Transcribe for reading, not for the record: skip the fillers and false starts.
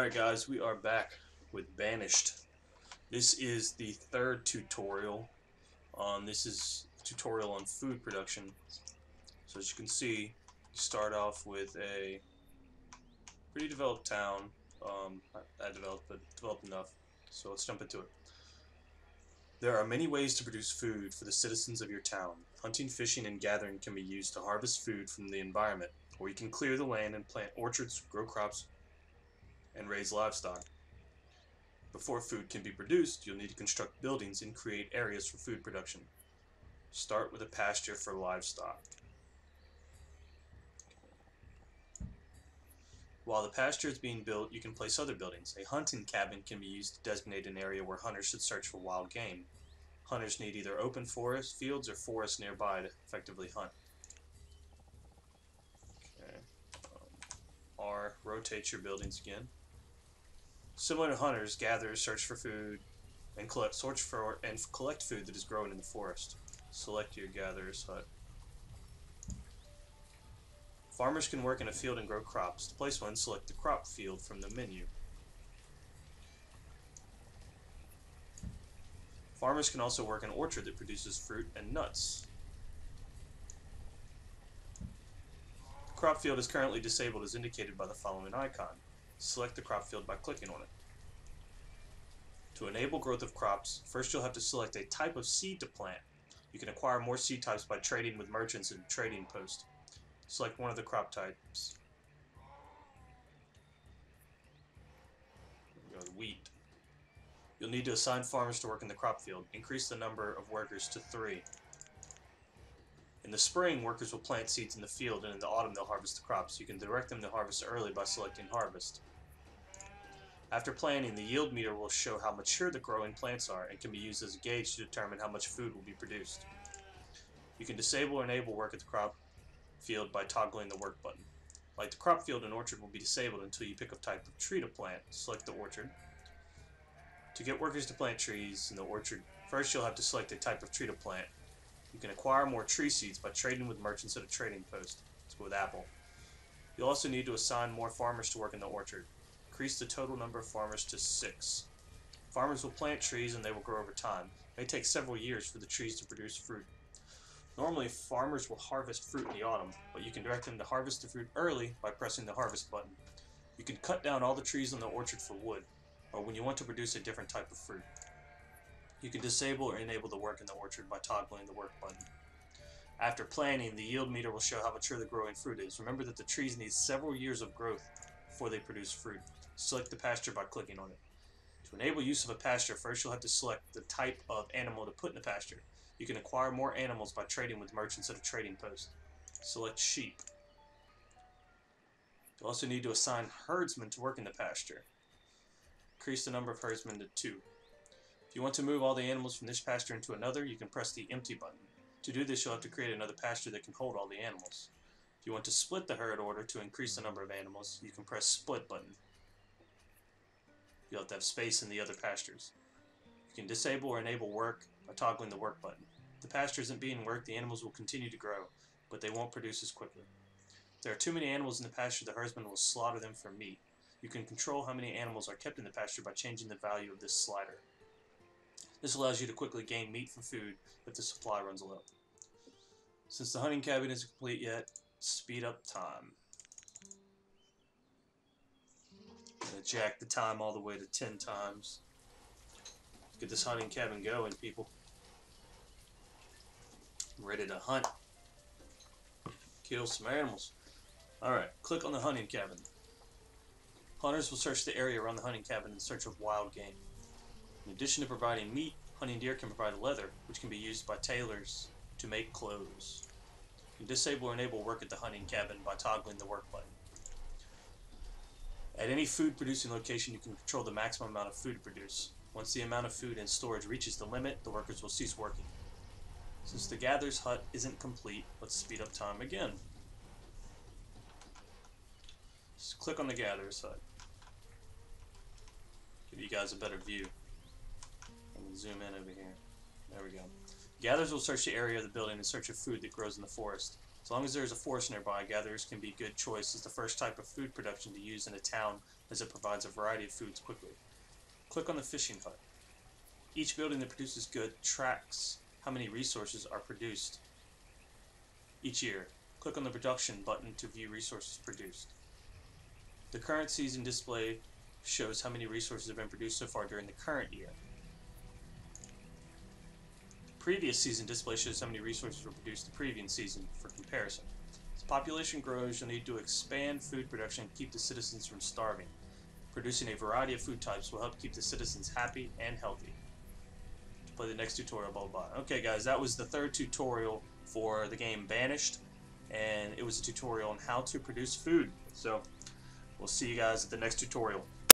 Alright guys, we are back with Banished. This is the third tutorial. This is a tutorial on food production. So as you can see, you start off with a pretty developed town. I developed, but developed enough. So let's jump into it. There are many ways to produce food for the citizens of your town. Hunting, fishing, and gathering can be used to harvest food from the environment, or you can clear the land and plant orchards, grow crops, and raise livestock. Before food can be produced, you'll need to construct buildings and create areas for food production. Start with a pasture for livestock. While the pasture is being built, you can place other buildings. A hunting cabin can be used to designate an area where hunters should search for wild game. Hunters need either open forest, fields, or forests nearby to effectively hunt. Okay. R, rotate your buildings again. Similar to hunters, gatherers search for food and collect food that is grown in the forest. Select your gatherer's hut. Farmers can work in a field and grow crops. To place one, select the crop field from the menu. Farmers can also work in an orchard that produces fruit and nuts. The crop field is currently disabled as indicated by the following icon. Select the crop field by clicking on it. To enable growth of crops, first you'll have to select a type of seed to plant. You can acquire more seed types by trading with merchants and trading posts. Select one of the crop types. There we go, wheat. You'll need to assign farmers to work in the crop field. Increase the number of workers to 3. In the spring, workers will plant seeds in the field, and in the autumn they'll harvest the crops. You can direct them to harvest early by selecting harvest. After planting, the yield meter will show how mature the growing plants are and can be used as a gauge to determine how much food will be produced. You can disable or enable work at the crop field by toggling the work button. Like the crop field, an orchard will be disabled until you pick a type of tree to plant. Select the orchard. To get workers to plant trees in the orchard, first you'll have to select a type of tree to plant. You can acquire more tree seeds by trading with merchants at a trading post. Let's go with apple. You'll also need to assign more farmers to work in the orchard. Increase the total number of farmers to 6. Farmers will plant trees and they will grow over time. It may take several years for the trees to produce fruit. Normally, farmers will harvest fruit in the autumn, but you can direct them to harvest the fruit early by pressing the harvest button. You can cut down all the trees in the orchard for wood, or when you want to produce a different type of fruit. You can disable or enable the work in the orchard by toggling the work button. After planting, the yield meter will show how mature the growing fruit is. Remember that the trees need several years of growth before they produce fruit. Select the pasture by clicking on it. To enable use of a pasture, first you'll have to select the type of animal to put in the pasture. You can acquire more animals by trading with merchants at a trading post. Select sheep. You'll also need to assign herdsmen to work in the pasture. Increase the number of herdsmen to 2. If you want to move all the animals from this pasture into another, you can press the empty button. To do this, you'll have to create another pasture that can hold all the animals. If you want to split the herd order to increase the number of animals, you can press split button. You'll have to have space in the other pastures. You can disable or enable work by toggling the work button. If the pasture isn't being worked, the animals will continue to grow, but they won't produce as quickly. If there are too many animals in the pasture, the herdsman will slaughter them for meat. You can control how many animals are kept in the pasture by changing the value of this slider. This allows you to quickly gain meat for food if the supply runs low. Since the hunting cabin isn't complete yet, speed up time. I'm going to jack the time all the way to 10 times. Let's get this hunting cabin going, people. I'm ready to hunt. Kill some animals. Alright, click on the hunting cabin. Hunters will search the area around the hunting cabin in search of wild game. In addition to providing meat, hunting deer can provide leather, which can be used by tailors to make clothes. You can disable or enable work at the hunting cabin by toggling the work button. At any food-producing location, you can control the maximum amount of food produced. Once the amount of food in storage reaches the limit, the workers will cease working. Since the gatherer's hut isn't complete, let's speed up time again. Just click on the gatherer's hut. Give you guys a better view. Zoom in over here. There we go. Gatherers will search the area of the building in search of food that grows in the forest. As long as there is a forest nearby, gatherers can be good choice as the first type of food production to use in a town, as it provides a variety of foods quickly. Click on the fishing hut. Each building that produces goods tracks how many resources are produced each year. Click on the production button to view resources produced. The current season display shows how many resources have been produced so far during the current year. The previous season display shows how many resources were produced the previous season for comparison. As population grows, you'll need to expand food production and keep the citizens from starving. Producing a variety of food types will help keep the citizens happy and healthy. To play the next tutorial, blah, blah, blah. Okay guys, that was the third tutorial for the game Banished, and it was a tutorial on how to produce food. So, we'll see you guys at the next tutorial.